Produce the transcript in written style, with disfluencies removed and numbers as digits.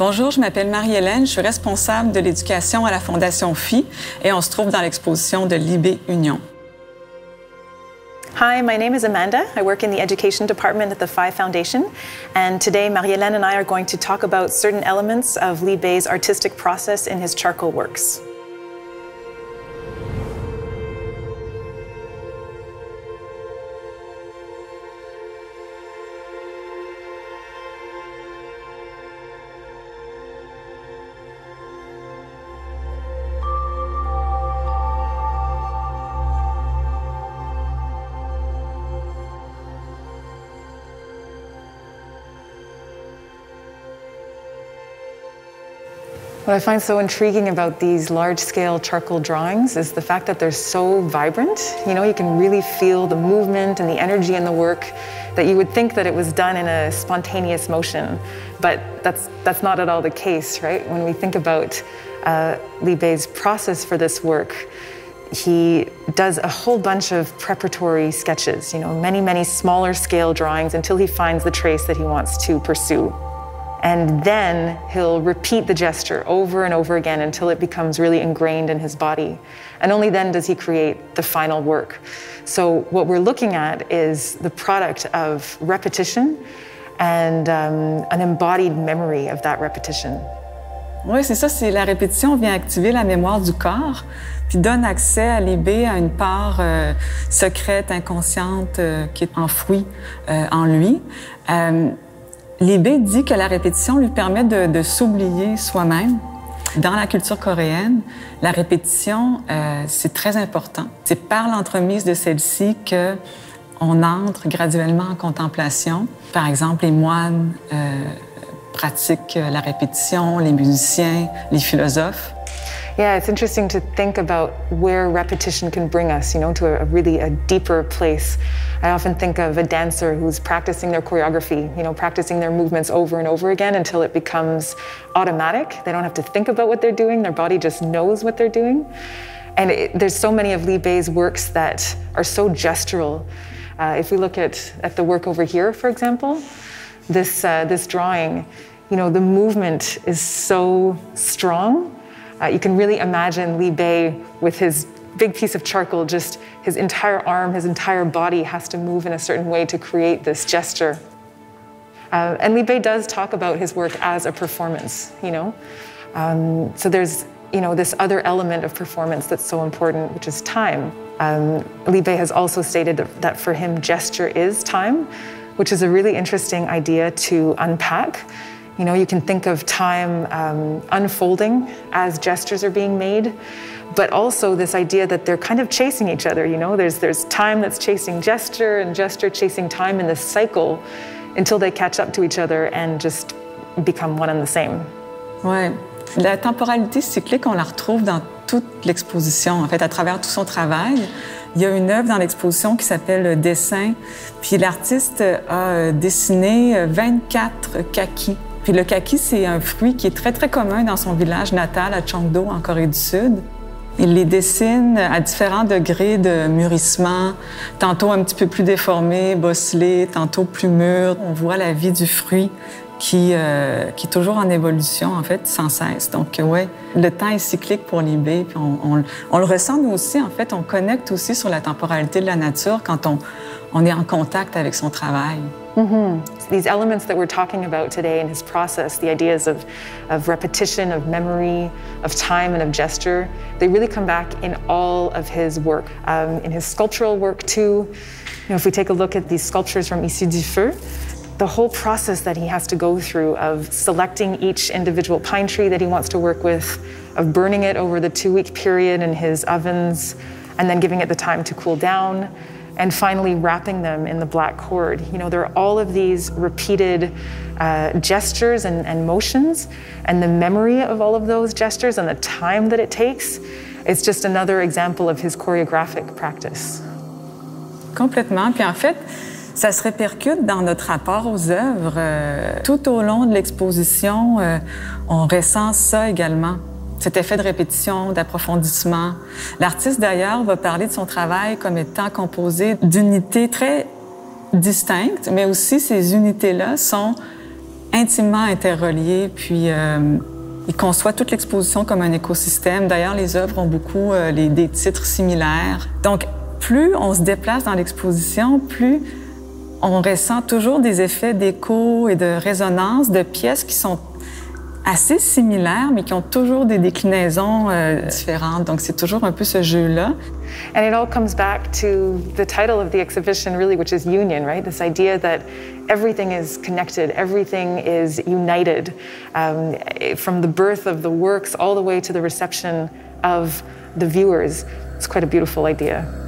Bonjour, je m'appelle Marie-Hélène, je suis responsable de l'éducation à la Fondation Phi et on se trouve dans l'exposition de Lee Bae Union. Hi, my name is Amanda. I work in the Education Department at the Phi Foundation, and today Marie-Hélène and I are going to talk about certain elements of Lee Bae's artistic process in his charcoal works. What I find so intriguing about these large-scale charcoal drawings is the fact that they're so vibrant. You know, you can really feel the movement and the energy in the work that you would think that it was done in a spontaneous motion, but that's not at all the case, right? When we think about Lee Bae's process for this work, he does a whole bunch of preparatory sketches, you know, many smaller scale drawings until he finds the trace that he wants to pursue. And then he'll repeat the gesture over and over again until it becomes really ingrained in his body. And only then does he create the final work. So what we're looking at is the product of repetition and an embodied memory of that repetition. Oui, c'est ça, c'est la répétition vient activer la mémoire du corps, puis donne accès à Lee Bae à une part secrète, inconsciente, qui est enfouie en lui. Lee Bae dit que la répétition lui permet de s'oublier soi-même. Dans la culture coréenne, la répétition, c'est très important. C'est par l'entremise de celle-ci qu'on entre graduellement en contemplation. Par exemple, les moines pratiquent la répétition, les musiciens, les philosophes. Yeah, it's interesting to think about where repetition can bring us, you know, to a really deeper place. I often think of a dancer who's practicing their choreography, you know, practicing their movements over and over again until it becomes automatic. They don't have to think about what they're doing. Their body just knows what they're doing. And there's so many of Lee Bae's works that are so gestural. If we look at the work over here, for example, this drawing, you know, the movement is so strong. You can really imagine Lee Bae with his big piece of charcoal, just his entire arm, his entire body has to move in a certain way to create this gesture. And Lee Bae does talk about his work as a performance, you know? So there's, you know, this other element of performance that's so important, which is time. Lee Bae has also stated that for him, gesture is time, which is a really interesting idea to unpack. You know, you can think of time unfolding as gestures are being made, but also this idea that they're kind of chasing each other, you know? There's time that's chasing gesture and gesture chasing time in this cycle until they catch up to each other and just become one and the same. Ouais. La temporalité cyclique, on la retrouve dans toute l'exposition, en fait, à travers tout son travail. Il y a une œuvre dans l'exposition qui s'appelle « Dessin », puis l'artiste a dessiné 24 kakis. Puis le kaki, c'est un fruit qui est très commun dans son village natal à Changdo, en Corée du Sud. Il les dessine à différents degrés de mûrissement, tantôt un petit peu plus déformé, bosselé, tantôt plus mûr. On voit la vie du fruit qui est toujours en évolution, en fait, sans cesse. Donc, ouais, le temps est cyclique pour Lee Bae, puis on le ressent, nous aussi, en fait. On connecte aussi sur la temporalité de la nature quand on est en contact avec son travail. Mm-hmm. These elements that we're talking about today in his process, the ideas of repetition, of memory, of time, and of gesture, they really come back in all of his work, in his sculptural work too. You know, if we take a look at these sculptures from Issu-du-Feu, the whole process that he has to go through of selecting each individual pine tree that he wants to work with, of burning it over the 2-week period in his ovens, and then giving it the time to cool down, and finally wrapping them in the black cord. You know, there are all of these repeated gestures and motions, and the memory of all of those gestures and the time that it takes, it's just another example of his choreographic practice. Complètement, puis en fait, ça se répercute dans notre rapport aux œuvres. Tout au long de l'exposition, on ressent ça également. Cet effet de répétition, d'approfondissement. L'artiste, d'ailleurs, va parler de son travail comme étant composé d'unités très distinctes, mais aussi ces unités-là sont intimement interreliés, puis il conçoit toute l'exposition comme un écosystème. D'ailleurs, les œuvres ont beaucoup des titres similaires. Donc, plus on se déplace dans l'exposition, plus on ressent toujours des effets d'écho et de résonance de pièces qui sont assez similaires, mais qui ont toujours des déclinaisons différentes. Donc, c'est toujours un peu ce jeu-là. And it all comes back to the title of the exhibition, really, which is union, right? This idea that everything is connected, everything is united, from the birth of the works all the way to the reception of the viewers. It's quite a beautiful idea.